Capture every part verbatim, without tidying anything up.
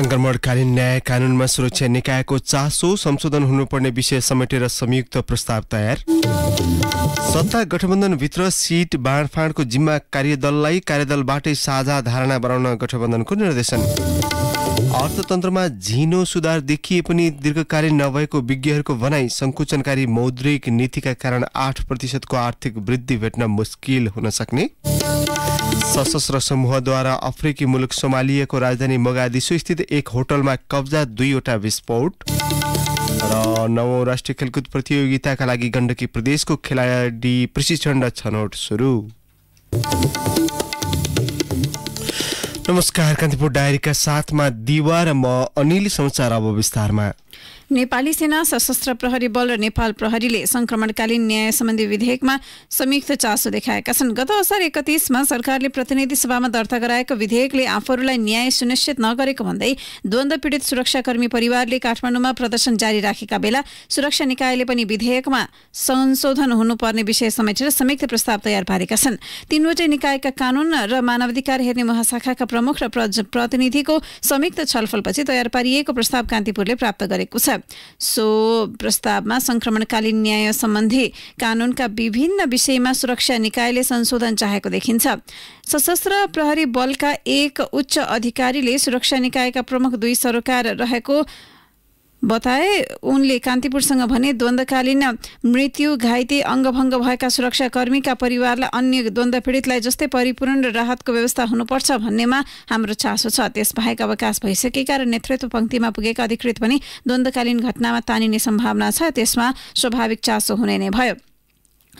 संक्रमणकालीन न्याय कानूनमा सुरक्षा निकायको चासो संशोधन हुनुपर्ने विषय समेटेर संयुक्त प्रस्ताव तयार। सत्ता गठबन्धनभित्र सीट बाँडफाँडको जिम्मा कार्यदललाई कार्यदलबाटै साझा धारणा बनाउन गठबन्धनको निर्देशन। अर्थतन्त्रमा झिनो सुधार देखिए पनि दीर्घकालीन नभएको विज्ञहरूको भनाई, संकुचनकारी मौद्रिक नीतिका कारण आठ प्रतिशतको आर्थिक वृद्धि भेट्न मुस्किल हुन सक्ने। सशस्त्र समूहद्वारा अफ्रिकी मुलुक सोमालियाको राजधानी मगादिसु स्थित एक होटलमा कब्जा, दुईवटा विस्फोट। र नवौं राष्ट्रिय खेलकुद प्रतियोगिताका लागि गण्डकी प्रदेशको खेलाडी प्रशिक्षण र छनौट सुरु। नमस्कार, कान्तिपुर डायरीका साथमा दिवा र म अनिल। समाचार अब विस्तारमा। नेपाली सेना, सशस्त्र प्रहरी बल र नेपाल प्रहरीले संक्रमणकालीन न्याय सम्बन्धी विधेयकमा संयुक्त चासो देखाएका छन्। गत असार एकतीसमा सरकारले प्रतिनिधि सभामा दर्ता गराएको विधेयकले आफूहरूलाई न्याय सुनिश्चित नगरेको भन्दै द्वन्द्व पीडित सुरक्षाकर्मी परिवारले काठमाडौँमा प्रदर्शन जारी राखेका बेला सुरक्षा निकायले पनि विधेयकमा संशोधन हुनुपर्ने विषय समेटेर संयुक्त प्रस्ताव तयार पारेका छन्। तीनवटै निकायका कानून र मानवाधिकार हेर्ने महाशाखाका प्रमुख र प्रतिनिधिको संयुक्त छलफलपछि तयार पारिएको प्रस्ताव कान्तिपुरले प्राप्त गरेको छ। सो प्रस्तावमा संक्रमणकालीन न्याय सम्बन्धी कानूनका विभिन्न विषयमा सुरक्षा निकायले संशोधन चाहेको देखिन्छ। सशस्त्र प्रहरी बलका एक उच्च अधिकारीले सुरक्षा निकायका प्रमुख दुई सरोकार रहेको बताए। उनले कान्तिपुरसँग भने द्वन्द्वकालीन मृत्यु, घाइते, अङ्गभङ्ग भएका सुरक्षाकर्मीका परिवारलाई अन्य द्वन्द्व पीडितलाई जस्तै परिपूर्ण र राहतको व्यवस्था हुनुपर्छ भन्नेमा हाम्रो चासो छ। त्यसबाहेक अवकाश भइसकेका र नेतृत्व पङ्क्तिमा पुगेका अधिकृत पनि द्वन्द्वकालीन घटनामा तानिने सम्भावना छ, त्यसमा स्वाभाविक चासो हुने नै भयो।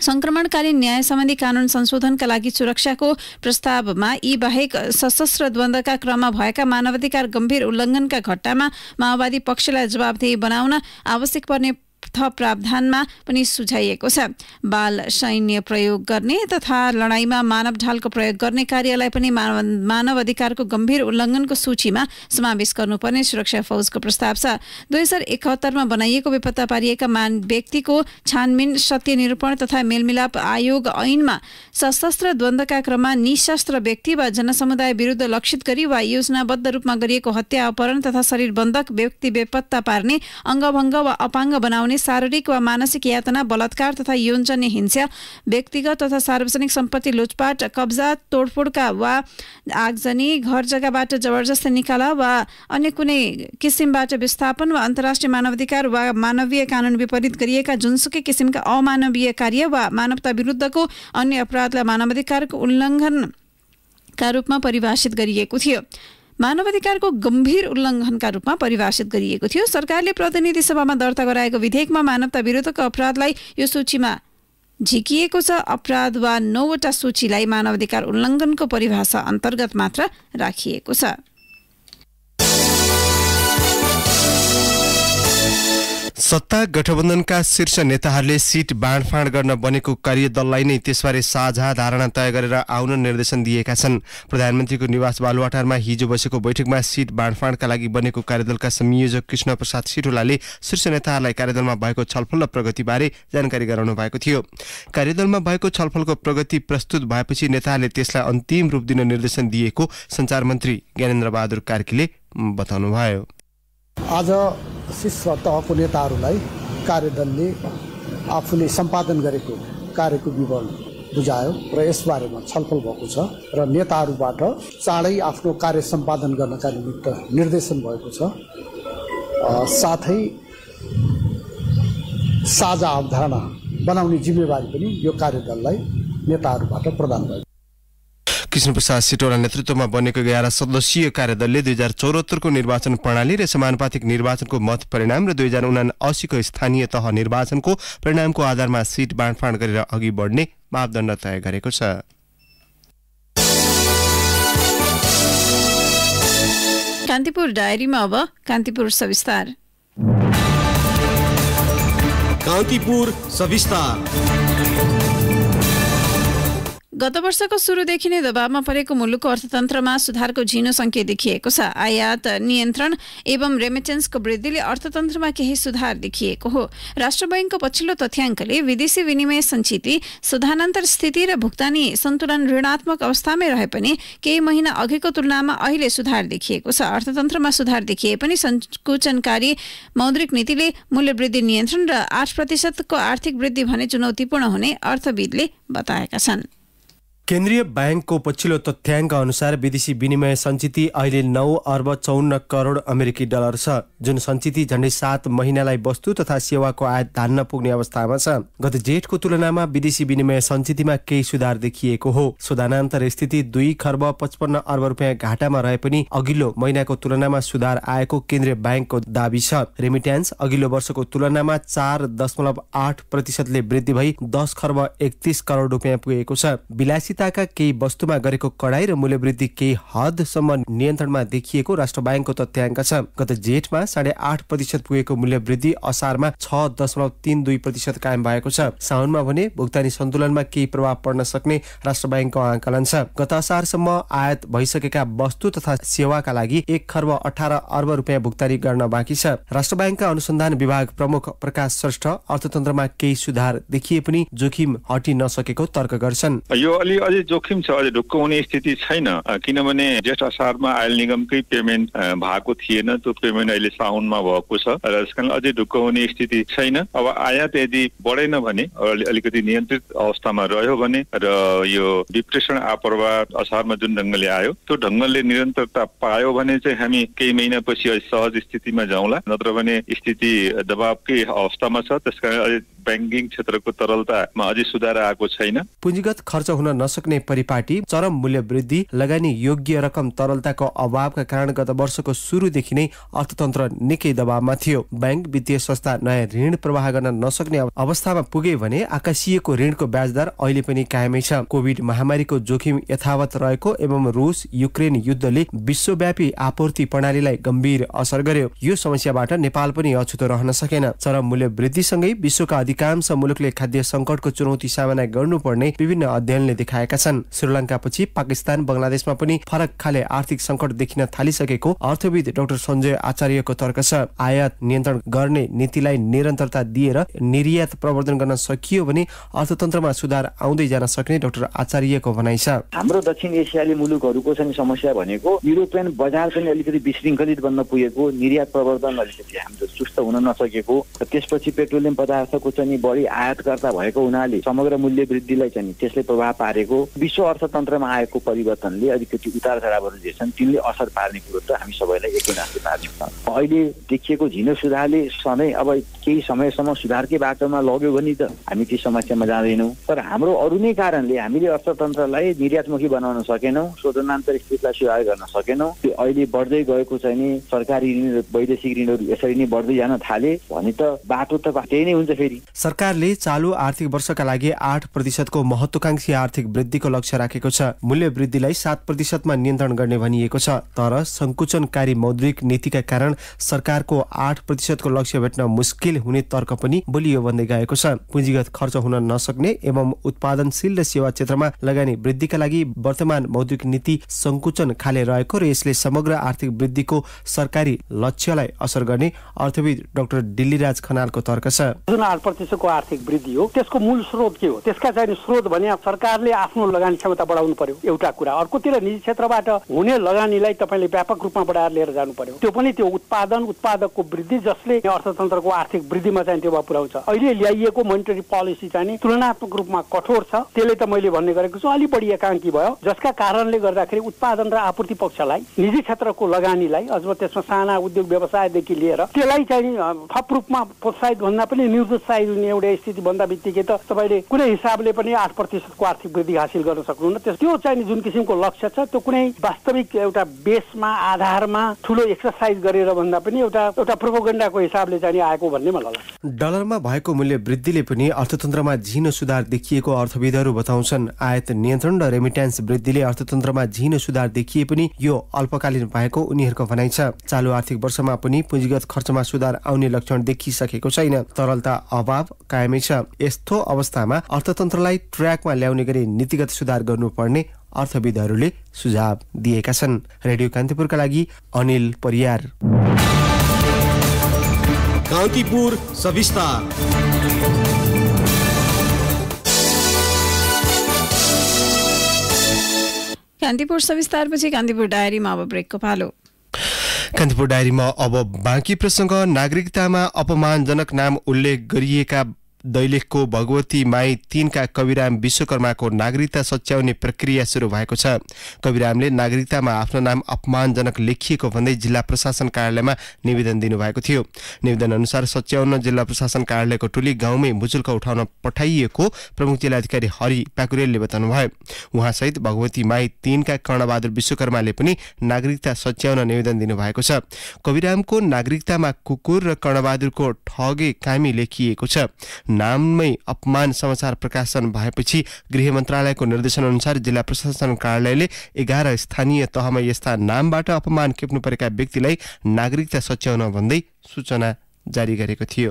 संक्रमणकालीन न्याय सम्बन्धी कानून संशोधनका लागि सुरक्षाको प्रस्तावमा यी बाहेक सशस्त्र द्वन्द्वका क्रममा भएका मानवाधिकार गम्भीर उल्लङ्घनका घटनामा माओवादी पक्षलाई जवाबदेही बनाउन आवश्यक पर्ने थप प्रावधानमा पनि सुझाइएको छ। बाल सैन्य प्रयोग गर्ने तथा लडाईँमा मानव ढालको प्रयोग गर्ने कार्यलाई पनि मानव अधिकारको गम्भीर उल्लङ्घनको सूचीमा समावेश गर्नुपर्ने सुरक्षा फौजको प्रस्ताव छ। दुई हजार एकहत्तरमा बनाइएको बेपत्ता पारिएका मान व्यक्तिको छानबिन, सत्य निरूपण तथा मेलमिलाप आयोग ऐनमा सशस्त्र द्वन्द्वका क्रममा निशस्त्र व्यक्ति वा जनसमुदाय विरुद्ध लक्षित गरी वा योजनाबद्ध रूपमा गरिएको हत्या, अपहरण तथा शरीरबन्धक, व्यक्ति बेपत्ता पार्ने, अङ्गभङ्ग वा अपाङ्ग बनाउने, शारीरिक वा मानसिक यातना, बलात्कार तथा यौनजन्य हिंसा, व्यक्तिगत तथा सार्वजनिक सम्पत्ति लुटपाट, कब्जा, तोडफोडका वा आगजनी, घर जग्गाबाट जबरजस्ती निकाला वा अन्य कुनै किसिमबाट विस्थापन वा अन्तर्राष्ट्रिय मानवाधिकार वा मानवीय कानुन विपरीत गरिएका जुनसुकै किसिमका अमानवीय कार्य वा मानवता विरुद्धको अन्य अपराधलाई मानवाधिकारको उल्लङ्घनका रूपमा परिभाषित गरिएको थियो। मानवाधिकारको गम्भीर उल्लङ्घनका रूपमा परिभाषित गरिएको थियो। सरकारले प्रतिनिधि सभामा दर्ता गराएको विधेयकमा मानवता विरुद्धको अपराधलाई यो सूचीमा झिकिएको छ। अपराध वा नौवटा सूचीलाई मानवाधिकार उल्लङ्घनको परिभाषा अन्तर्गत मात्र राखिएको छ। सत्ता गठबन्धनका शीर्ष नेताहरूले सिट बाँडफाँड गर्न बनेको कार्यदललाई नै त्यसबारे साझा धारणा तय गरेर आउन निर्देशन दिएका छन्। प्रधानमन्त्रीको निवास बालुवाटारमा हिजो बसेको बैठकमा सिट बाँडफाँडका लागि बनेको कार्यदलका संयोजक कृष्ण प्रसाद सिटौलाले शीर्ष नेताहरूलाई कार्यदलमा भएको छलफल र प्रगतिबारे जानकारी गराउनु भएको थियो। कार्यदलमा भएको छलफलको प्रगति प्रस्तुत भएपछि नेताहरूले त्यसलाई अन्तिम रूप दिन निर्देशन दिएको सञ्चार मन्त्री ज्ञानेन्द्रबहादुर कार्कीले बताउनुभयो। आज शीर्ष तहको नेताहरूलाई कार्यदलले आफूले सम्पादन गरेको कार्यको विवरण बुझायो र यसबारेमा छलफल भएको छ र नेताहरूबाट चाँडै आफ्नो कार्य सम्पादन गर्नका निमित्त निर्देशन भएको छ। साथै साझा अवधारणा बनाउने जिम्मेवारी पनि यो कार्यदललाई नेताहरूबाट प्रदान भयो। कृष्ण प्रसाद सिटौला नेतृत्वमा बनेको एघार सदस्यीय कार्यदलले दुई हजार चौहत्तरको निर्वाचन प्रणाली र समानुपातिक निर्वाचनको मत परिणाम र दुई हजार उनासीको स्थानीय तह निर्वाचनको परिणामको आधारमा सिट बाँडफाँड गरेर अघि बढ्ने मापदण्ड तय गरेको छ। कान्तिपुर डायरीमा अब कान्तिपुर सविस्तार। कान्तिपुर सविस्तार गत वर्षको सुरुदेखि नै दबावमा परेको मुलुकको अर्थतन्त्रमा सुधारको झिनो संकेत देखिएको छ। आयात नियन्त्रण एवं रेमिटेन्सको वृद्धिले अर्थतन्त्रमा केही सुधार देखिएको हो। राष्ट्र बैंकको पछिल्लो तथ्याङ्कले विदेशी विनिमय संचिति, सधानान्तर स्थिति र भुक्तानी सन्तुलन ऋणात्मक अवस्थामै रहे पनि केही महिना अघिको तुलनामा अहिले सुधार देखिएको छ। अर्थतन्त्रमा सुधार देखिए पनि संकुचनकारी मौद्रिक नीतिले मूल्य वृद्धि नियन्त्रण र आठ प्रतिशतको आर्थिक वृद्धि भने चुनौतीपूर्ण हुने अर्थविदले बताएका छन्। केन्द्रीय बैंकको पछिल्लो तथ्याङ्क अनुसार विदेशी विनिमय सञ्चिति अहिले नौ अर्ब चौन्न करोड अमेरिकी डलर छ, जुन सञ्चिति झन्डै सात महिनालाई वस्तु तथा सेवाको आयात धान्न पुग्ने अवस्थामा छ। गत जेठको तुलनामा विदेशी विनिमय सञ्चितिमा केही सुधार देखिएको हो। सधानान्तर स्थिति दुई खर्ब पचपन्न अर्ब रुपियाँ घाटामा रहे पनि अघिल्लो महिनाको तुलनामा सुधार आएको केन्द्रीय बैंकको दावी छ। रेमिट्यान्स अघिल्लो वर्षको तुलनामा चार दशमलव आठ प्रतिशतले वृद्धि भई दस खर्ब एकतिस करोड रुपियाँ पुगेको छ। विलासित का केही वस्तुमा गरेको कडाई र मूल्य वृद्धि केही हदसम्म नियन्त्रणमा देखिएको राष्ट्र बैंकको तथ्याङ्क छ। गत जेठमा साढे आठ प्रतिशत पुगेको मूल्य वृद्धि असारमा छ दशमलव तीन दुई प्रतिशत कायम भएको छ। साउनमा भने भुक्तानी सन्तुलनमा केही प्रभाव पर्न सक्ने राष्ट्र बैंकको आकलन छ। गत असारसम्म आयात भइसकेका वस्तु तथा सेवाका लागि एक खर्ब अठार अर्ब रुपियाँ भुक्तानी गर्न बाँकी छ। राष्ट्र बैंकका अनुसन्धान विभाग प्रमुख प्रकाश श्रेष्ठ अर्थतन्त्रमा केही सुधार देखिए पनि जोखिम हटि नसकेको तर्क गर्छन्। अझै जोखिम छ, अझै ढुक्क हुने स्थिति छैन, किनभने जेठ असारमा आयल निगमकै पेमेन्ट भएको थिएन। त्यो पेमेन्ट अहिले साउनमा भएको छ र यस कारण अझै ढुक्क हुने स्थिति छैन। अब आयात यदि बढेन भने अलिकति नियन्त्रित अवस्थामा रह्यो भने र यो विप्रेषण आप्रवाह असारमा जुन ढङ्गले आयो त्यो ढङ्गले निरन्तरता पायो भने चाहिँ हामी केही महिनापछि सहज स्थितिमा जाउँला, नत्र भने स्थिति दबावकै अवस्थामा छ। त्यस कारण अझै बैंकिङ क्षेत्रको तरलतामा अझै सुधार आएको छैन। पुँजीगत खर्च हुन नसक्ने परिपाटी, चरम मूल्य वृद्धि, लगानी योग्य रकम तरलताको अभावका कारण गत वर्षको सुरुदेखि नै अर्थतन्त्र निकै दबावमा थियो। बैंक वित्तीय संस्था नयाँ ऋण प्रवाह गर्न नसक्ने अवस्थामा पुगे भने आकाशिएको ऋणको ब्याज दर अहिले पनि कायमै छ। कोभिड महामारीको जोखिम यथावत रहेको एवं रुस युक्रेन युद्धले विश्वव्यापी आपूर्ति प्रणालीलाई गम्भीर असर गर्यो। यो समस्याबाट नेपाल पनि अछुतो रहन सकेन। चरम मूल्य वृद्धिसँगै विश्वका अधिकांश मुलुकले खाद्य संकटको चुनौती सामना गर्नुपर्ने विभिन्न अध्ययनले देखाएका छन्। श्रीलङ्का पछि पाकिस्तान बङ्गलादेशमा पनि फरक खाले आर्थिक संकट देखिन थालिसकेको अर्थविद डाक्टर सञ्जय आचार्यको तर्क छ। आयात नियन्त्रण गर्ने नीतिलाई निरन्तरता दिएर निर्यात प्रवर्धन गर्न सकियो भने अर्थतन्त्रमा सुधार आउँदै जान सक्ने डाक्टर आचार्यको भनाइ छ। हाम्रो दक्षिण एसियाली मुलुकहरूको चाहिँ समस्या भनेको युरोपियन बजार चाहिँ अलिकति विशृङ्खलित बन्न पुगेको, निर्यात प्रवर्धन अलिकति हाम्रो चुस्त हुन नसकेको, त्यसपछि पेट्रोलियम पदार्थको चाहिँ बढी आयातकर्ता भएको हुनाले समग्र मूल्य वृद्धिलाई चाहिँ त्यसले प्रभाव पारेको, विश्व अर्थतन्त्रमा आएको परिवर्तनले अलिकति उतार चढावहरू जे छन् तिनले असर पार्ने कुरो त हामी सबैलाई एकैनासले पार्छौँ। अहिले देखिएको झिनो सुधारले सधैँ अब केही समयसम्म सुधारकै बाटोमा लग्यो भने त हामी त्यो समस्यामा जाँदैनौँ, तर हाम्रो अरू नै कारणले हामीले अर्थतन्त्रलाई निर्यातमुखी बनाउन सकेनौँ, शोधनान्तर स्थितिलाई सुधार गर्न सकेनौँ। त्यो अहिले बढ्दै गएको चाहिँ नि सरकारी ऋण, वैदेशिक ऋणहरू यसरी नै बढ्दै जान थाले भने त बाटो त त्यही नै हुन्छ। फेरि सरकारले चालू आर्थिक वर्षका लागि आठ प्रतिशतको महत्वाकांक्षी आर्थिक वृद्धिको लक्ष्य राखेको छ। मूल्य वृद्धिलाई सात प्रतिशतमा नियन्त्रण गर्ने भनिएको छ, तर संकुचनकारी मौद्रिक नीतिका कारण सरकारको आठ प्रतिशतको लक्ष्य भेट्न मुस्किल हुने तर्क पनि बलियो बन्दै गएको छ। पुँजीगत खर्च हुन नसक्ने एवं उत्पादनशील र सेवा क्षेत्रमा लगानी वृद्धिका लागि वर्तमान मौद्रिक नीति संकुचन खाले रहेको र यसले समग्र आर्थिक वृद्धिको सरकारी लक्ष्यलाई असर गर्ने अर्थविद डाक्टर दिल्लीराज खनालको तर्क छ। त्यसको आर्थिक वृद्धि हो, त्यसको मूल स्रोत के हो? त्यसका चाहिँ स्रोत भने सरकारले आफ्नो लगानी क्षमता बढाउनु पर्यो एउटा कुरा, अर्कोतिर निजी क्षेत्रबाट हुने लगानीलाई तपाईँले व्यापक रूपमा बढाएर लिएर जानु पर्यो, त्यो पनि त्यो उत्पादन उत्पादकको वृद्धि जसले अर्थतन्त्रको आर्थिक वृद्धिमा चाहिँ त्यो पुर्याउँछ। अहिले ल्याइएको मोनिटरी पोलिसी चाहिँ तुलनात्मक रूपमा कठोर छ, त्यसले त मैले भन्ने गरेको छु अलि बढी एकाङ्की भयो, जसका कारणले गर्दाखेरि उत्पादन र आपूर्ति पक्षलाई, निजी क्षेत्रको लगानीलाई, अझ त्यसमा साना उद्योग व्यवसायदेखि लिएर त्यसलाई चाहिँ थप रूपमा प्रोत्साहित भन्दा पनि निरुत्साहित एउटा स्थिति भन्दा बित्तिकै त तपाईँले कुनै हिसाबले पनि आठ प्रतिशतको आर्थिक वृद्धि हासिल गर्न सक्नुहुन्न। त्यो चाहिँ जुन किसिमको लक्ष्य छ त्यो कुनै वास्तविक एउटा बेसमा आधारमा ठुलो एक्सर्साइज गरेर भन्दा पनि एउटा एउटा प्रोपोगेन्डाको हिसाबले चाहिँ आएको भन्ने भन्ने मलाई लाग्छ। डलरमा भएको मूल्य वृद्धिले पनि अर्थतन्त्रमा झिनो सुधार देखिएको अर्थविदहरू बताउँछन्। आयात नियन्त्रण र रेमिट्यान्स वृद्धिले अर्थतन्त्रमा झिनो सुधार देखिए पनि यो अल्पकालीन भएको उनीहरूको भनाइ छ। चालू आर्थिक वर्षमा पनि पुँजीगत खर्चमा सुधार आउने लक्षण देखिसकेको छैन। तरलता अभाव कायमै छ। यस्तो अवस्थामा अर्थतन्त्रलाई ट्र्याकमा ल्याउने गरी नीतिगत सुधार गर्नुपर्ने अर्थविदहरूले सुझाव दिएका छन्। रेडियो कान्तिपुरका लागि अनिल परियार। कान्तिपुर सविस्तार। कान्तिपुर सविस्तारपछि कान्तिपुर डायरीमा अब ब्रेकको पालो। कान्तिपुर डायरीमा अब बाँकी प्रसङ्ग। नागरिकतामा अपमानजनक नाम उल्लेख गरिएका दैलेखको भगवती माई तीनका कविराम विश्वकर्माको नागरिकता सच्याउने प्रक्रिया सुरु भएको छ। कविरामले नागरिकतामा आफ्नो नाम अपमानजनक लेखिएको भन्दै जिल्ला प्रशासन कार्यालयमा निवेदन दिनुभएको थियो। निवेदन अनुसार सच्याउन जिल्ला प्रशासन कार्यालयको टोली गाउँमै मुजुल्का उठाउन पठाइएको प्रमुख जिल्लाधिकारी हरि पाकुरेलले बताउनुभयो। उहाँसहित भगवती माई तीनका कर्णबहादुर विश्वकर्माले पनि नागरिकता सच्याउन निवेदन दिनुभएको छ। कविरामको नागरिकतामा कुकुर र कर्णबहादुरको ठगे कामी लेखिएको छ। नाममै अपमान समाचार प्रकाशन भएपछि गृह मन्त्रालयको निर्देशन अनुसार जिल्ला प्रशासन कार्यालयले एघार स्थानीय तहमा यस्ता नामबाट अपमान खेप्नु परेका व्यक्तिलाई नागरिकता सच्याउन भन्दै सूचना जारी गरेको थियो।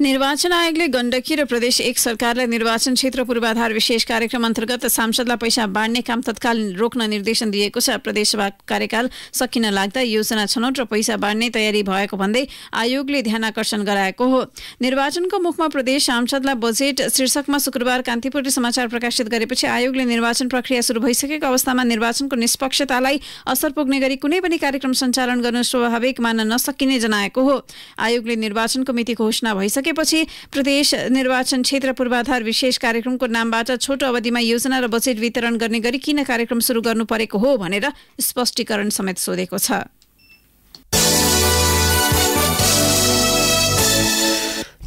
निर्वाचन आयोगले गण्डकी र प्रदेश एक सरकारलाई निर्वाचन क्षेत्र पूर्वाधार विशेष कार्यक्रम अन्तर्गत सांसदलाई पैसा बाँड्ने काम तत्काल रोक्न निर्देशन दिएको छ। प्रदेशसभा कार्यकाल सकिन लाग्दा योजना छनौट र पैसा बाँड्ने तयारी भएको भन्दै आयोगले ध्यानकर्षण गराएको हो। निर्वाचनको मुखमा प्रदेश सांसदलाई बजेट शीर्षकमा शुक्रबार कान्तिपुरले समाचार प्रकाशित गरेपछि आयोगले निर्वाचन प्रक्रिया सुरु भइसकेको अवस्थामा निर्वाचनको निष्पक्षतालाई असर पुग्ने गरी कुनै पनि कार्यक्रम सञ्चालन गर्न स्वाभाविक मान्न नसकिने जनाएको हो। आयोगले निर्वाचनको मिति घोषणा भइसके पछि प्रदेश निर्वाचन क्षेत्र पूर्वाधार विशेष कार्यक्रमको नामबाट छोटो अवधिमा योजना र बजेट वितरण गर्ने गरी किन कार्यक्रम सुरु गर्नु परेको हो भनेर स्पष्टीकरण समेत सोधेको छ।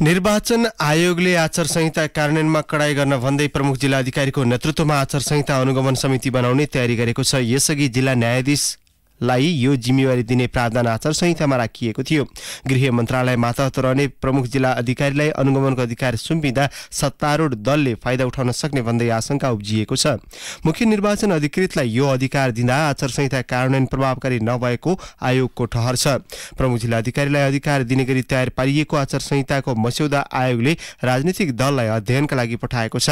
निर्वाचन आयोगले आचार संहिता कार्यान्वयनमा कडाई गर्न भन्दै प्रमुख जिल्लाधिकारीको नेतृत्वमा आचार संहिता अनुगमन समिति बनाउने तयारी गरेको छ। यसअघि जिल्ला न्यायाधीश लाई यो जिम्मेवारी दिने प्रावधान आचार संहितामा राखिएको थियो। गृह मन्त्रालय मातहत रहने प्रमुख जिल्ला अधिकारीलाई अनुगमनको अधिकार सुम्पिँदा सत्तारूढ दलले फाइदा उठाउन सक्ने भन्दै आशंका उब्जिएको छ। मुख्य निर्वाचन अधिकृतलाई यो अधिकार दिँदा आचार संहिता कार्यान्वयन प्रभावकारी नभएको आयोगको ठहर छ। प्रमुख जिल्ला अधिकारीलाई अधिकार दिने गरी तयार पारिएको आचार संहिताको मस्यौदा आयोगले राजनीतिक दललाई अध्ययनका लागि पठाएको छ।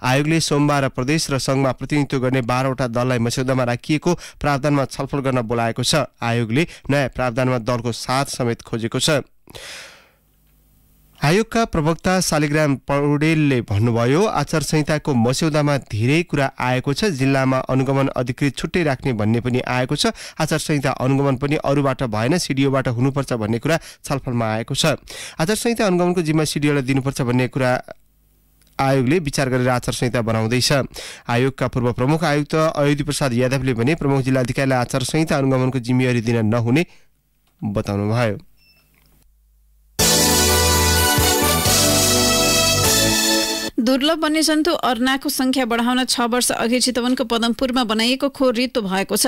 आयोगले सोमबार प्रदेश र सङ्घमा प्रतिनिधित्व गर्ने बाह्रवटा दललाई मस्यौदामा राखिएको प्रावधानमा छलफल गर्न बोलाएको छ। आयोगले नयाँ प्रावधानमा दलको साथ समेत खोजेको छ। आयोगका प्रवक्ता शालिग्राम पौडेलले भन्नुभयो, आचार संहिताको मस्यौदामा धेरै कुरा आएको छ। जिल्लामा अनुगमन अधिकृत छुट्टै राख्ने भन्ने पनि आएको छ। आचार संहिता अनुगमन पनि अरूबाट भएन, सिडिओबाट हुनुपर्छ भन्ने कुरा छलफलमा आएको छ। आचार संहिता अनुगमनको जिम्मा सिडिओलाई दिनुपर्छ भन्ने कुरा आयोगले विचार गरेर आचार संहिता बनाउँदैछ। आयोगका पूर्व प्रमुख आयुक्त अयोधी प्रसाद यादवले भने प्रमुख जिल्लाधिकारीलाई आचार संहिता अनुगमनको जिम्मेवारी दिन नहुने बताउनुभयो। दुर्लभ वन्यजन्तु अर्नाको संख्या बढाउन छ वर्ष अघि चितवनको पदमपुरमा बनाइएको खोर रित्तो भएको छ।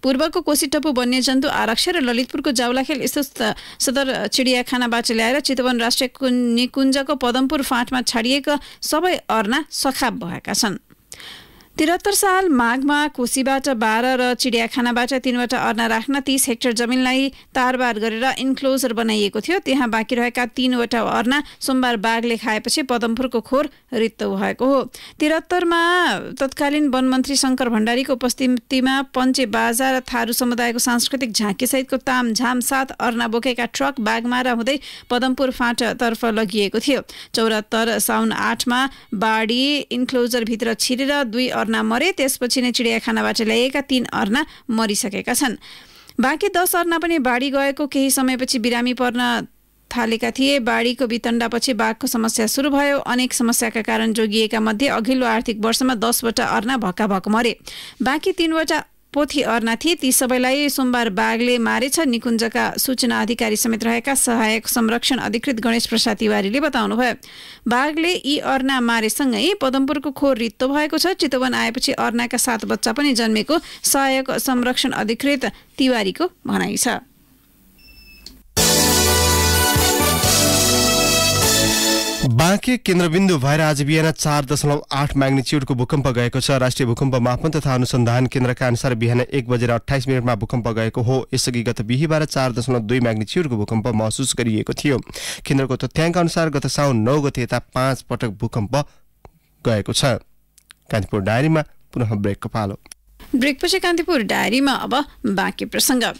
पूर्वको कोसीटपु वन्यजन्तु आरक्ष र ललितपुरको जाउलाखेल स्थित सदर चिडियाखानाबाट ल्याएर चितवन राष्ट्रिय निकुञ्जको पदमपुर फाँटमा छाडिएका सबै अर्ना सखाप भएका छन्। त्रिहत्तर साल माघमा कोशीबाट बाह्र र चिडियाखानाबाट तीनवटा अर्ना राख्न तीस हेक्टर जमिनलाई तारबार गरेर इन्क्लोजर बनाइएको थियो। त्यहाँ बाँकी रहेका तीनवटा अर्ना सोमबार बाघले खाएपछि पदमपुरको खोर रित्तो भएको हो। त्रिहत्तरमा तत्कालीन वनमन्त्री शङ्कर भण्डारीको उपस्थितिमा पञ्चे बाजा र थारू समुदायको सांस्कृतिक झाँकीसहितको तामझाम सात अर्ना बोकेका ट्रक बाघमारा हुँदै पदमपुर फाँटतर्फ लगिएको थियो। चौरात्तर साउन आठमा बाढी इन्क्लोजरभित्र छिरेर दुई अर्ना मरे। त्यसपछि नै चिडियाखानाबाट ल्याइएका तीन अर्ना मरिसकेका छन्। बाँकी दस अर्ना पनि बाढी गएको केही समयपछि बिरामी पर्न थालेका थिए। बाढीको वितण्डापछि बाघको समस्या सुरु भयो। अनेक समस्याका कारण जोगिएका मध्ये अघिल्लो आर्थिक वर्षमा दसवटा अर्ना भक्काभक मरे। बाँकी तीनवटा पोथी अर्ना थिए। ती सबैलाई सोमबार बाघले मारेछ। निकुञ्जका सूचना अधिकारी समेत रहेका सहायक संरक्षण अधिकृत गणेश प्रसाद तिवारीले बताउनुभयो। बाघले यी अर्ना मारेसँगै पदमपुरको खोर रित्तो भएको छ। चितवन आएपछि अर्नाका सात बच्चा पनि जन्मेको सहायक संरक्षण अधिकृत तिवारीको भनाइ छ। बाँके केन्द्रबिन्दु भएर आज बिहान चार दशमलव आठ म्याग्निच्युडको भूकम्प गएको छ। राष्ट्रिय भूकम्प मापन तथा अनुसन्धान केन्द्रका अनुसार बिहान एक बजेर अठाइस मिनटमा भूकम्प गएको हो। यसअघि गत बिहीबार चार दशमलव दुई म्याग्निच्युडको भूकम्प महसुस गरिएको थियो। केन्द्रको तथ्याङ्क अनुसार गत साउन नौ गते यता पाँच पटक भूकम्प गएको छ। कान्तिपुर डायरीमा पुनः ब्रेकको पालो। ब्रेकपछि कान्तिपुर डायरीमा अब बाँकी प्रसङ्ग।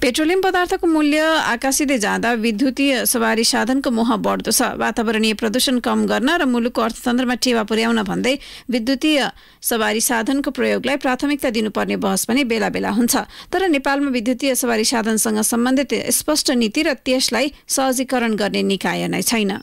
पेट्रोलियम पदार्थको मूल्य आकाशिँदै जाँदा विद्युतीय सवारी साधनको मोह बढ्दो छ। वातावरणीय प्रदूषण कम गर्न र मुलुकको अर्थतन्त्रमा टेवा पुर्याउन भन्दै विद्युतीय सवारी साधनको प्रयोगलाई प्राथमिकता दिनुपर्ने बहस पनि बेला बेला हुन्छ। तर नेपालमा विद्युतीय सवारी साधनसँग सम्बन्धित स्पष्ट नीति र त्यसलाई सहजीकरण गर्ने निकाय नै छैन।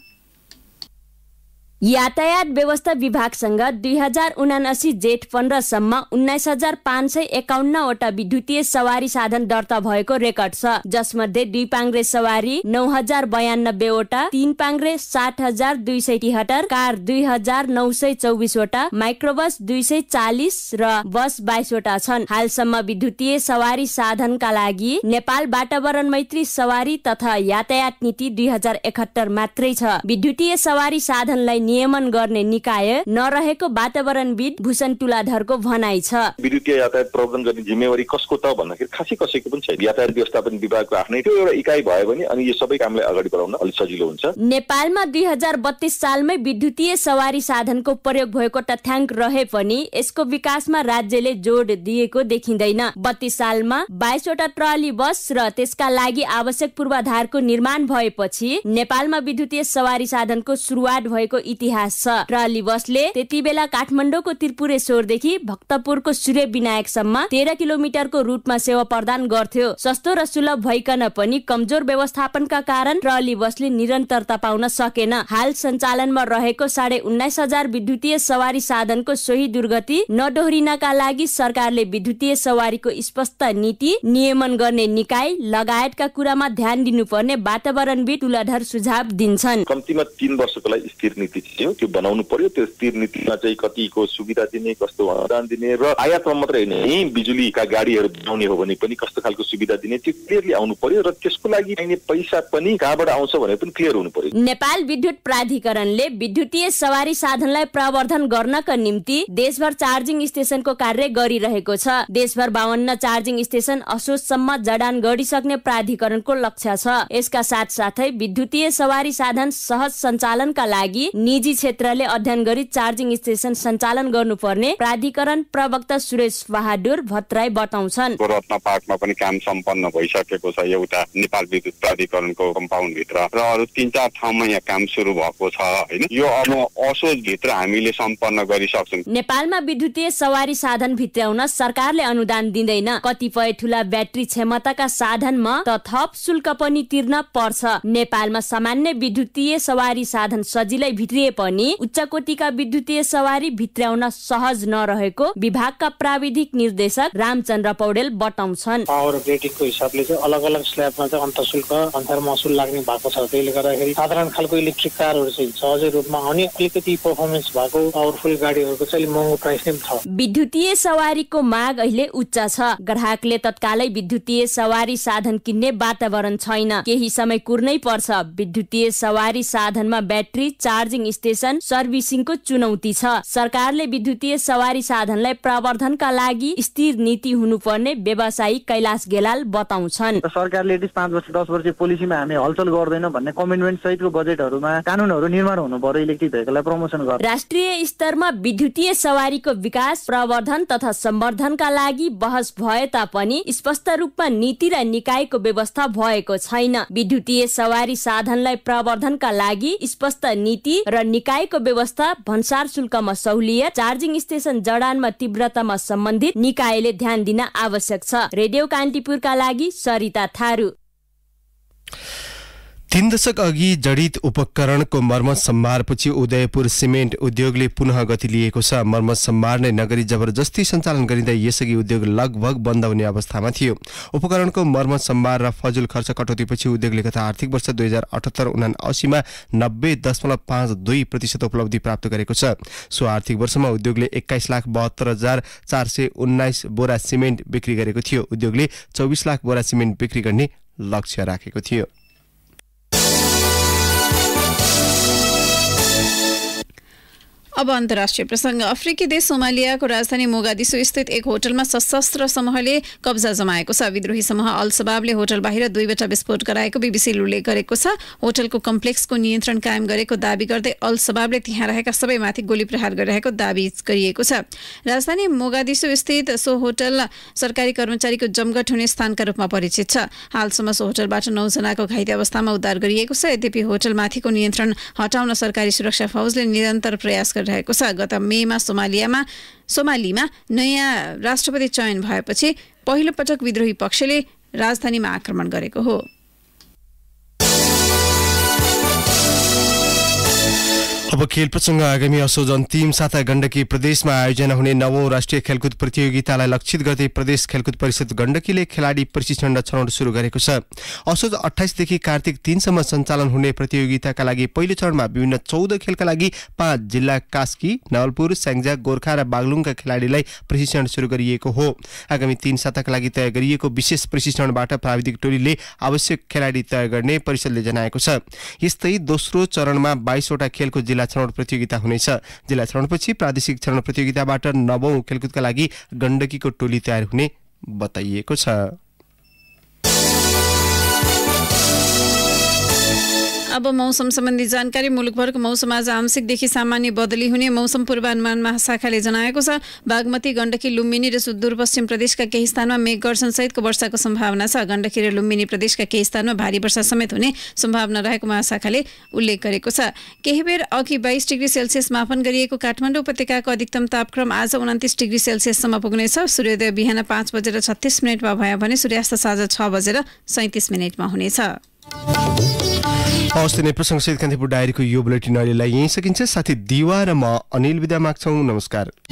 यातायात व्यवस्था विभागसँग दुई हजार उनासी जेठ पन्ध्र सम्म उन्नाइस हजार पाँच सय एकाउन्नवटा विद्युतीय सवारी साधन दर्ता भएको रेकर्ड छ। जसमध्ये दुई पाङ्रे सवारी नौ हजार बयानब्बेवटा, तीन पाङ्रे सात हजार दुई सय तिहत्तर, कार दुई हजार नौ सय चौबिसवटा, माइक्रोबस दुई सय चालिस र बस बाइसवटा छन्। हालसम्म विद्युतीय सवारी साधनका लागि नेपाल वातावरण मैत्री सवारी तथा यातायात नीति दुई हजार एकहत्तर मात्रै छ। विद्युतीय सवारी साधनलाई नियमन गर्ने निकाय नरहेको वातावरणविद भूषण तुलाधरको भनाइ छ। विद्युतीय यातायात प्रबन्धन गर्ने जिम्मेवारी कसको त भन्दाखेरि खासै कसैको पनि छैन। यातायात व्यवस्थापन विभागको आफ्नै त्यो एउटा इकाइ भयो भने अनि यो सबै कामलाई अगाडि बढाउन अलि सजिलो हुन्छ। नेपालमा दुई हजार बत्तीस सालमै विद्युतीय सवारी साधनको प्रयोग भएको तथ्याङ्क रहे पनि यसको विकासमा राज्यले जोड दिएको देखिँदैन। बत्तीस सालमा बाइसवटा ट्रली बस र त्यसका लागि आवश्यक पूर्वाधारको निर्माण भएपछि नेपालमा विद्युतीय सवारी साधनको सुरुवात भएको इतिहास छ। ट्राली बसले त्यति बेला काठमाडौँको त्रिपुरेश्वरदेखि भक्तपुरको सूर्य विनायकसम्म तेह्र किलोमिटरको रूटमा सेवा प्रदान गर्थ्यो। सस्तो र सुलभ भइकन पनि कमजोर व्यवस्थापनका कारण ट्रली बसले निरन्तरता पाउन सकेन। हाल सञ्चालनमा रहेको साढे उन्नाइस हजार विद्युतीय सवारी साधनको सोही दुर्गति नदोहोरिनका लागि सरकारले विद्युतीय सवारीको स्पष्ट नीति नियमन गर्ने निकाय लगायतका कुरामा ध्यान दिनुपर्ने वातावरणविद तुलाधर सुझाव दिन्छन्। कम्तीमा तीन वर्षको लागि स्थिर नीति त्यो बनाउनु पर्यो। त्यो स्थिर नीतिमा चाहिँ कतिको सुविधा दिने, कस्तो अनुदान दिने र आयातमा मात्रै होइन यही बिजुलीका गाडीहरू बनाउने हो भने पनि कस्तो खालको सुविधा दिने त्यो क्लियरली आउनु पर्यो र त्यसको लागि चाहिने पैसा पनि कहाँबाट आउँछ भने पनि क्लियर हुनु पर्यो। नेपाल विद्युत प्राधिकरणले विद्युतीय सवारी साधनलाई प्रवर्धन गर्नका निम्ति देशभर चार्जिङ स्टेशनको कार्य गरिरहेको छ। देशभर बावन्न चार्जिङ स्टेशन असोजसम्म जडान गरिसक्ने प्राधिकरणको लक्ष्य छ। यसका साथसाथै विद्युतीय सवारी साधन सहज सञ्चालनका लागि निजी क्षेत्रले अध्ययन गरी चार्जिङ स्टेशन सञ्चालन गर्नुपर्ने प्राधिकरण प्रवक्ता सुरेश बहादुर भट्टराई बताउँछन्। रत्न पार्कमा पनि काम सम्पन्न भइसकेको छ एउटा नेपाल विद्युत प्राधिकरणको कम्पाउन्ड भित्र र अरू तीन चार ठाउँमा यहाँ काम सुरु भएको छ। होइन यो अब असोज भित्र हामीले सम्पन्न गरिसक्छौँ। नेपालमा विद्युतीय सवारी साधन भित्राउन सरकारले अनुदान दिँदैन। कतिपय ठूला ब्याट्री क्षमताका साधनमा त थप शुल्क पनि तिर्न पर्छ। नेपालमा सामान्य विद्युतीय सवारी साधन सजिलै भित्रिए पनि उच्चकोटीका विद्युतीय सवारी भित्राउन सहज नरहेको विभागका प्राविधिक निर्देशक रामचन्द्र पौडेल बताउँछन्। पावर ग्रेडिङको हिसाबले चाहिँ अलग अलग स्ल्याबमा चाहिँ अन्तर शुल्क अन्तर महसुल लाग्ने भएको छ। त्यसले गर्दाखेरि साधारण खालको इलेक्ट्रिक कारहरू चाहिँ सहजै रूपमा आउने अलिकति पर्फर्मेन्स भएको पावरफुल गाडीहरूको चाहिँ महँगो प्राइस नै छ। विद्युतीय सवारीको माग अहिले उच्च छ। ग्राहकले तत्कालै विद्युतीय सवारी साधन किन्ने वातावरण छैन। केही समय कुर्नै पर्छ। विद्युतीय सवारी साधनमा ब्याट्री चार्ज स्टेशन सर्भिसिङको चुनौती छ। सरकारले विद्युतीय सवारी साधनलाई प्रवर्धनका लागि स्थिर नीति हुनुपर्ने व्यवसायी कैलाश गेलाल बताउँछन्। सरकारले पाँच वर्ष दस वर्ष पोलिसीमा हामी हलचल गर्दैनौं भन्ने कमिटमेन्ट सहितको बजेटहरूमा कानुनहरू निर्माण हुनु पर्यो। इलेक्ट्रिक भेहिकललाई प्रमोसन गर्नु। राष्ट्रिय स्तरमा विद्युतीय सवारीको विकास प्रवर्धन तथा सम्वर्धनका लागि बहस भए तापनि स्पष्ट रूपमा नीति र निकायको व्यवस्था भएको छैन। विद्युतीय सवारी साधनलाई प्रवर्धनका लागि स्पष्ट नीति र निकायको व्यवस्था, भन्सार शुल्कमा सहुलियत, चार्जिङ स्टेशन जडानमा तीव्रतामा सम्बन्धित निकायले ध्यान दिन आवश्यक छ। रेडियो कान्तिपुरका लागि सरिता थारू। तीन दशक अघि जडित उपकरणको मर्मत सम्भारपछि उदयपुर सिमेन्ट उद्योगले पुनः गति लिएको छ। मर्मत सम्भार नै नगरी जबरजस्ती सञ्चालन गरिँदा यसअघि उद्योग लगभग बन्द हुने अवस्थामा थियो। उपकरणको मर्मत सम्भार र फजुल खर्च कटौतीपछि उद्योगले गत आर्थिक वर्ष दुई हजार अठहत्तर उनासी मा नब्बे दशमलव पांच दुई प्रतिशत उपलब्धि प्राप्त गरेको छ। सो आर्थिक वर्षमा उद्योगले एक्काइस लाख बहत्तर हजार चार सय उन्नाइस बोरा सिमेन्ट बिक्री गरेको थियो। उद्योगले चौबीस लाख बोरा सिमेन्ट बिक्री गर्ने लक्ष्य राखेको थियो। अब अन्तर्राष्ट्रिय प्रसंग। अफ्रिकी देश सोमालियाको राजधानी मोगादिसु स्थित एक होटलमा सशस्त्र समूहले कब्जा जमाएको छ। विद्रोही समूह अल शबाबले होटल बाहिर दुईवटा विस्फोट गराएको बीबीसीले उल्लेख गरेको छ। होटलको कम्प्लेक्सको नियन्त्रण कायम गरेको दाबी गर्दै अल शबाबले त्यहाँ रहेका सबैमाथि गोली प्रहार गरिरहेको दाबी गरिएको छ। राजधानी मोगादिसु स्थित सो होटल सरकारी कर्मचारीको जमघट हुने स्थानका रूपमा परिचित छ। हालसम्म सो होटलबाट नौ जनाको घाइते अवस्थामा उद्धार गरिएको छ। यद्यपि होटलमाथिको नियन्त्रण हटाउन सरकारी सुरक्षा फौजले निरन्तर प्रयास रहेको छ। गत मेमा सोमालियामा सोमालीमा नयाँ राष्ट्रपति चयन भएपछि पहिलो पटक विद्रोही पक्षले राजधानीमा आक्रमण गरेको हो। अब खेल प्रसंग। आगामी असोज अन्तिम साता गण्डकी प्रदेशमा आयोजना हुने नवौं राष्ट्रिय खेलकुद प्रतियोगितालाई लक्षित गर्दै प्रदेश खेलकुद परिषद गण्डकीले खेलाडी प्रशिक्षण र छनौट सुरु गरेको छ। असोज अट्ठाइस देखि कार्तिक तीन सम्म सञ्चालन हुने प्रतियोगिताका लागि पहिलो चरणमा विभिन्न चौध खेलका लागि पाँच जिल्ला कास्की, नवलपुर, स्याङ्जा, गोर्खा र बागलुङका खेलाडीलाई प्रशिक्षण सुरु गरिएको हो। आगामी तीन साताका लागि तय गरिएको विशेष प्रशिक्षणबाट प्राविधिक टोलीले आवश्यक खेलाडी तय गर्ने परिषदले जनाएको छ। यस्तै दोस्रो चरणमा बाइसवटा खेलको जिल्ला छनौट प्रतियोगिता हुनेछ। जिल्ला छनौटपछि प्रादेशिक छनौट प्रतियोगिताबाट नवौं खेलकुदका लागि गण्डकीको टोली तयार हुने बताइएको छ। अब मौसम सम्बन्धी जानकारी। मुलुकभरको मौसम आज आंशिकदेखि सामान्य बदली हुने मौसम पूर्वानुमान महाशाखाले जनाएको छ। बागमती, गण्डकी, लुम्बिनी र सुदूरपश्चिम प्रदेशका केही स्थानमा मेघगर्जन सहितको वर्षाको सम्भावना छ। गण्डकी र लुम्बिनी प्रदेशका केही स्थानमा भारी वर्षा समेत हुने सम्भावना रहेको महाशाखाले उल्लेख गरेको छ। केही बेर अघि बाइस डिग्री सेल्सियस मापन गरिएको काठमाडौँ उपत्यकाको अधिकतम तापक्रम आज उन्तिस डिग्री सेल्सियससम्म पुग्नेछ। सूर्योदय बिहान पाँच बजेर छत्तीस मिनटमा भयो भने सूर्यास्त साँझ छ बजेर सैंतीस मिनटमा हुनेछ। हवस् त प्रसंगसहित कान्तिपुर डायरीको यो बुलेटिन अहिलेलाई यहीँ सकिन्छ। साथै दिवा र म अनिल बिदा माग्छौँ। नमस्कार।